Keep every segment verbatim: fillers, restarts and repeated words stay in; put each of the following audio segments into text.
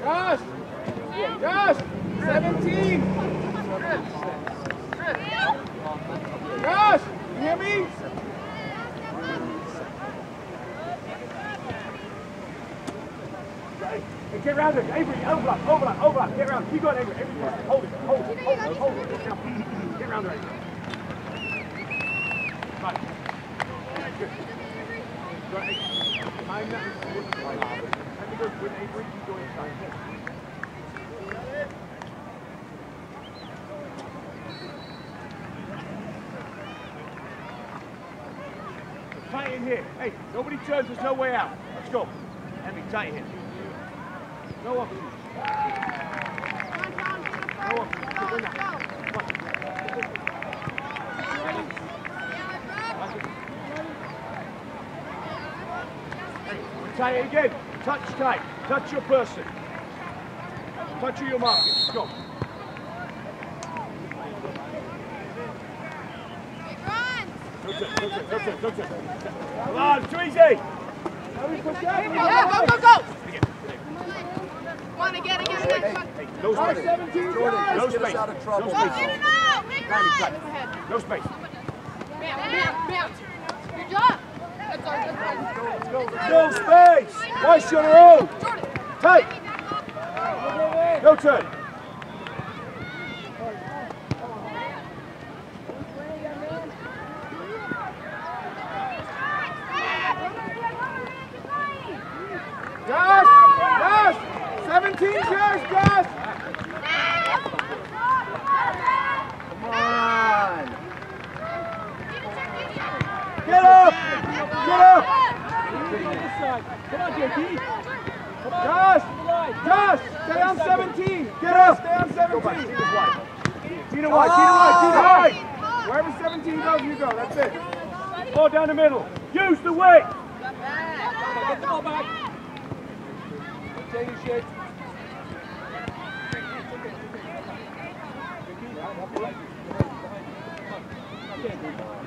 Josh! Josh! seventeen! Josh! You hear me? And get around there, Avery, overlap, overlap, overlap, get around, keep going, Avery, Avery, hold it, hold it, hold it, hold it, get around there, Avery. I'm not looking like that. I think with Avery, you go inside. Tight in here. Hey, nobody turns, there's no way out. Let's go. Emmy, tight in here. No up. No up. Tight again. Touch tight. Touch your person. Touch your market. Let's go. Touch it, touch it, touch it, touch it. Come on, it's too easy. Yeah, go, go, go. Come on, again, again, again. No space. No space. No space. No space. Good job. No space! Nice shot around! Tight! No turn! Josh! Josh! seventeen, Josh! Josh! Come on! Get up! Get up! Come on, J P! Josh! Josh! Stay on seventeen! Get up! Stay on seventeen! Gina wide, Gina wide, Gina wide! Wherever seventeen goes, you go. That's it. Ball down the middle. Use the weight! Get the ball back! Jamie Shade.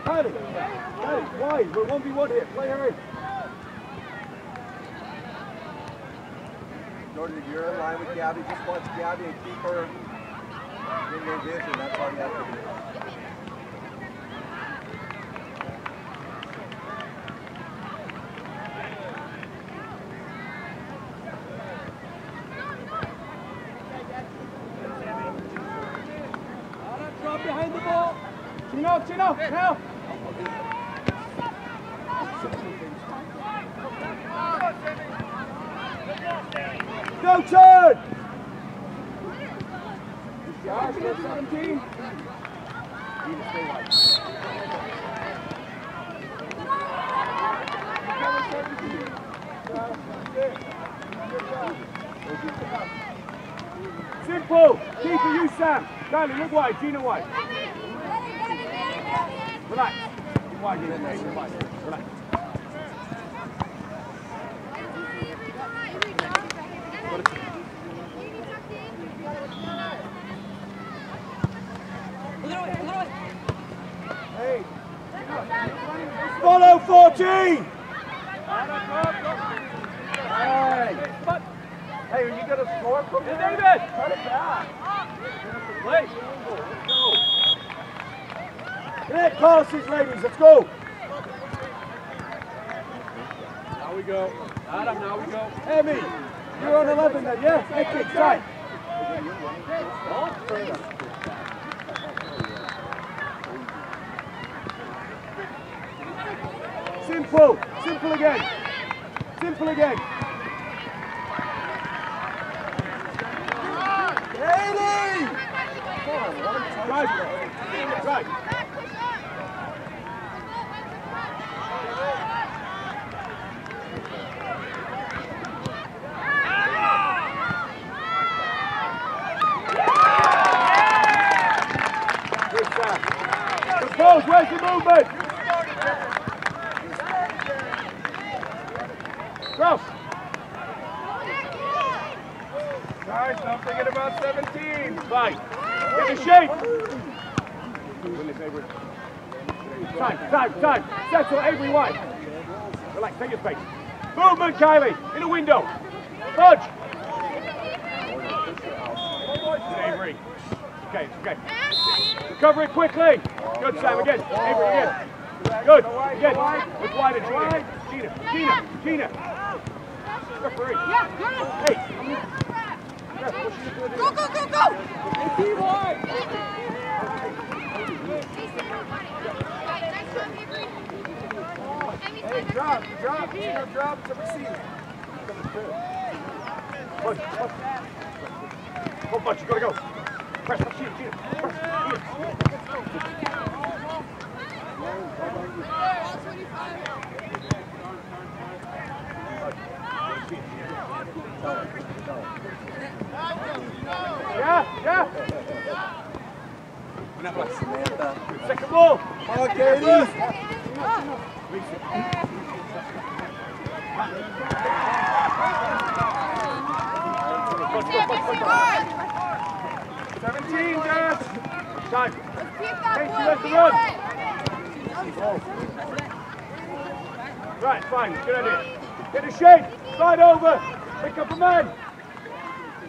Patty! Patty, wide. We're one v one here. Play Harry. Jordan, if you're in line with Gabby, just watch Gabby and keep her in your vision. That's all you have to do. Drop behind the ball. Chino, Chino, now. No turn! Josh, seventeen. Simple! Keeper, you, Sam. Danny, look wide. Gina wide. Relax. Wide, Gina. Relax. Relax. Follow fourteen! Hey, hey, are you going to score from there? David! Cut it back! Let's go! Get policies, ladies, let's go! Now we go. Adam, now we go. Emmy, you're on eleven then, yeah? Hey, kick, tight. Simple, simple again, simple again. Haley! Right, right. Good shot. The balls, where's the movement? Go! Guys, don't forget about seventeen. Fight. Get the shape. Time, time, time. Settle, Avery White. Relax, take your space. Movement, Kylie. In the window. Fudge. three. Okay, okay. Recover it quickly. Good, Sam, again. Avery, again. Good, again. Look wide and wide. Gina, Gina, Gina. Referee. Hey. Go, go, go, go. Be wide. Nice job, Avery. Hey, drop, drop, Gina, drop the receiver. Push, push. Go, punch, you gotta go. Press, press, shoot, shoot. Press, yeah, yeah. Una placenta. Second ball. Okay, it is. seventeen, guys. Time. Keep that run. Right, fine. Good idea. Get a shape. Slide over. Pick up a man.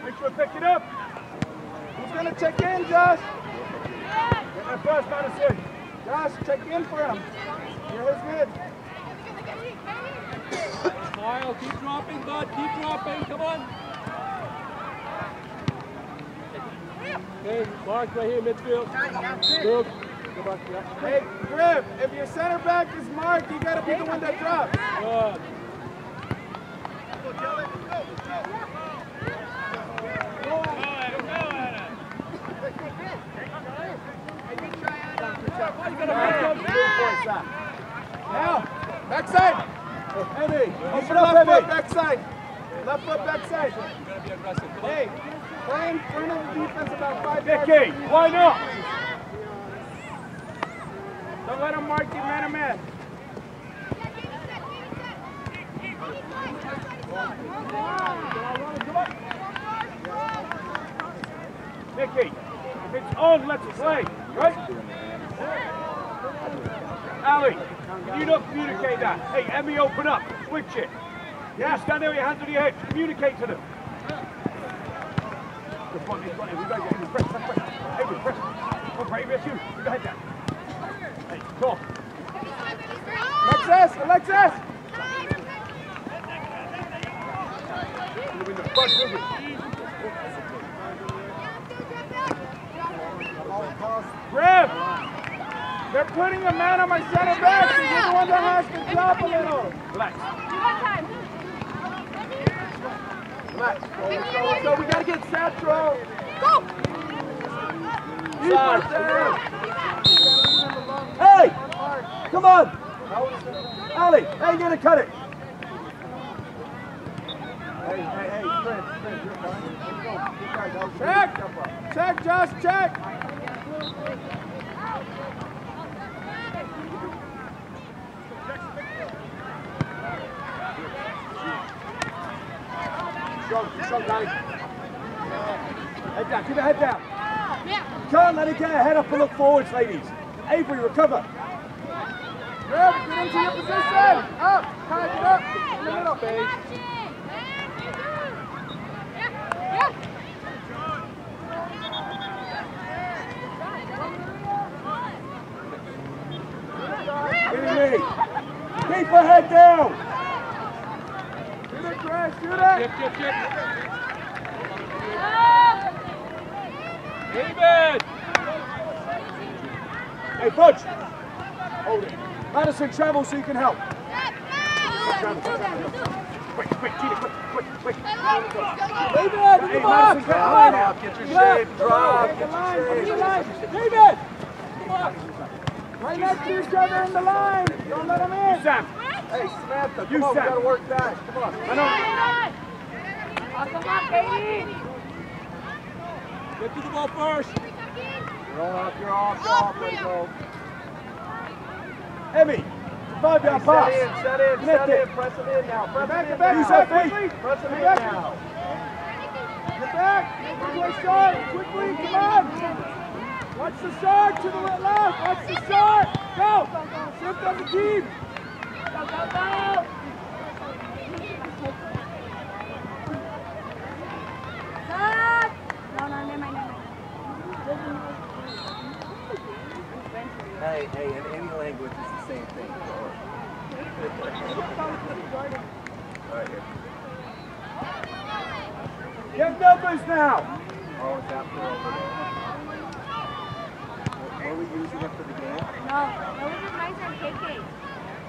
Make sure I pick it up. Who's going to check in, Josh? Get my first man to sit. Josh, check in for him. You're his mid. Smile. Keep dropping, bud. Keep dropping. Come on. Hey, Mark, right here, midfield. Go back, yeah. Hey, Griff, if your center back is Mark, you gotta be the one that drops. Good. Now, backside. Heavy. Open up, left foot, backside. Left foot, backside. You gotta be aggressive. Hey. Brian, turn on the defense about five Vicky, line up! Don't let him mark you man to man. Vicky, if it's on, let's play, right? Ali, you don't communicate that. Hey, Emmy, open up, switch it. Yeah, stand there with your hands on your hips, communicate to them. This one, this one, we've got to get in. Press, press, press. Avery, press. Come for Avery, that's you. We've got to head down. Hey, talk. Alexis, Alexis! In the window. Front, move it. Griff! They're putting a man on my center back. He's the one that has to drop a little. Relax. One time. Relax. Go, go, go. We gotta get Satro. Go! You push there. Hey! Come on! Ali, how you gonna cut it? Hey, hey, hey, Prince, Prince, you're fine. Check! Check, Josh, check! Strong, strong, Danny. Head down, keep your head down. Yeah. Can't let it get her head up and look forwards, ladies. Avery, recover. Grab, get into your position. Up, pack it up. Little space. Keep her head down. Crash, do that! Chip, chip, chip! David! Hey, Fudge! Hold it. Madison, travel so you can help. Quick, quick, Gina, quick, quick, quick. David, hey, come on! Madison, come on! Now. Get your shape, drop, get your shape. David! Come on! Right next to each other in the line! Don't let him in! Sam. Hey, Samantha, come on, we gotta work that. Come on. I know. Come on, baby. Get to the ball first. You're off, you're off, you're off, there you go. Emmy, five yard pass. Set in, set in, set in, press it in now. Press back, it in back, now. Back, quickly. Press it in back. Now. Get back, quickly, shot, quickly, come on. Watch the shot, to the left, watch the shot. Go, shift on the team. Go, go, go! Stop! No, no, never mind, never mind. say hey in any language is the same thing. All right, here. Get numbers now! Oh, it's out there over there. Are we using it for the game? No, that was just nice on K K.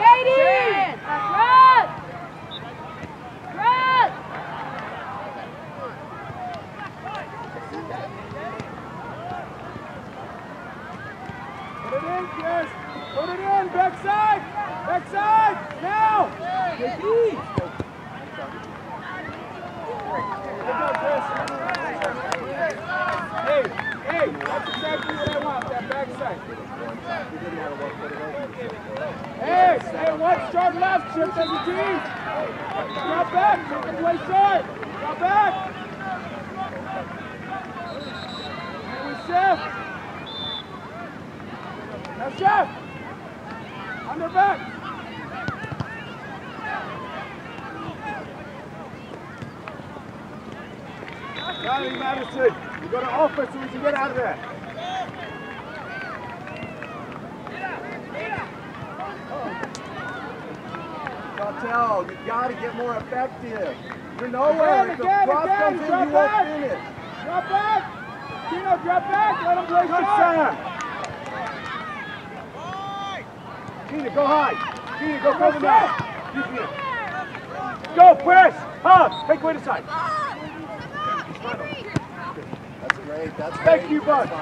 Katie! Up! Yes, put it in, backside, backside, now! K P! Hey, hey, that's exactly what I want, that backside. Hey, hey, one short left, shift as a team. Drop back, take the play short, drop back. And we shift. Now, Jeff! On their back! Johnny Madison, you go to offense so we can get out of there. Cartel, you gotta get more effective. You're nowhere. If the prop comes in, you won't finish. Drop back! Tino, drop back! Let him play shot! Tina, go high. Tina, go cover the mouth. Go, press. Up. Take away the side. That's great. That's great. Thank you, bud. Hey,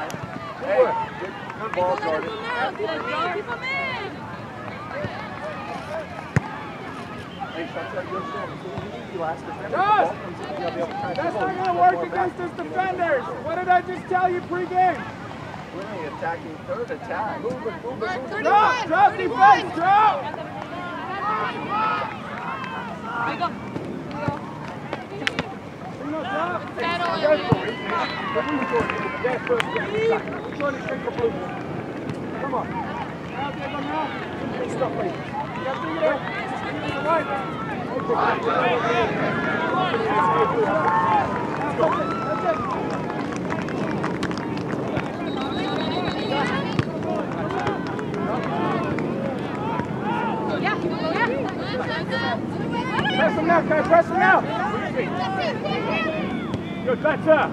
good, good ball, Jordan. Josh, that's not going to work against his defenders. What did I just tell you pregame? Really attacking third attack. Move it, move it, move it. Drop, drop defense, drop! Come on. Now, press them now, guys, press them now! Yo, that's up!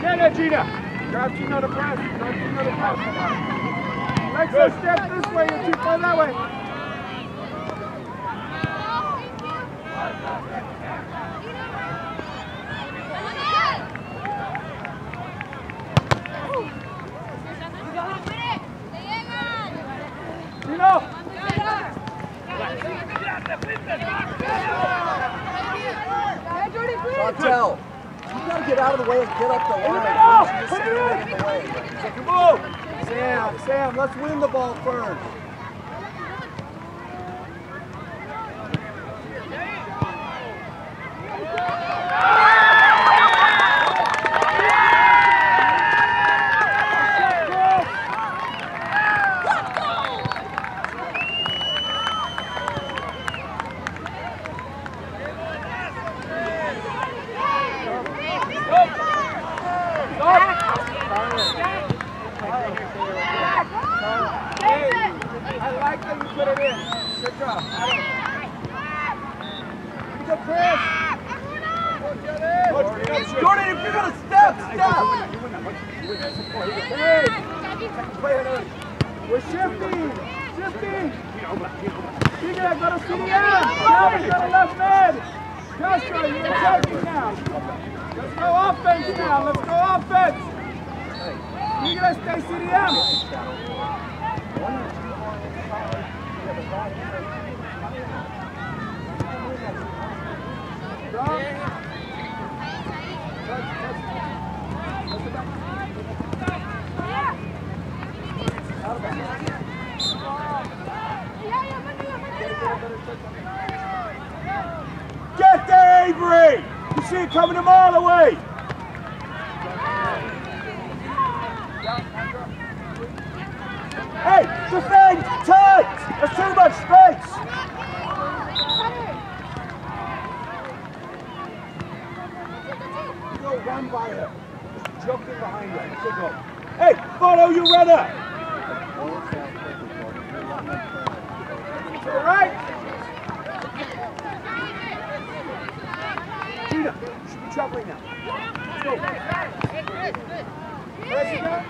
Get it, Gina! Grab Gina to press, grab Gina to press. Make some steps this way and two play that way. Martel, you gotta get out of the way and get up the line. Put it up! Put it away. Come on! Sam, Sam, let's win the ball first. Get there, Avery! You see it coming a mile away. Hey, defend tight. There's too much space. Go run by her. Just jump in behind her. Hey, follow your runner. To the right. Gina, you should be traveling now. Let's go.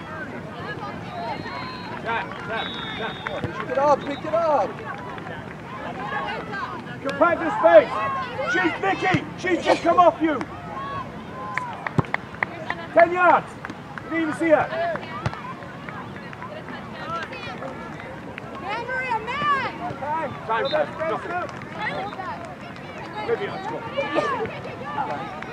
Pick it up, pick it up. Compact the space. She's Vicky. She's just come off you. Ten yards. You didn't even see her. Henry, a man. Time, time, time. Nothing. Vivian, let's go. Go.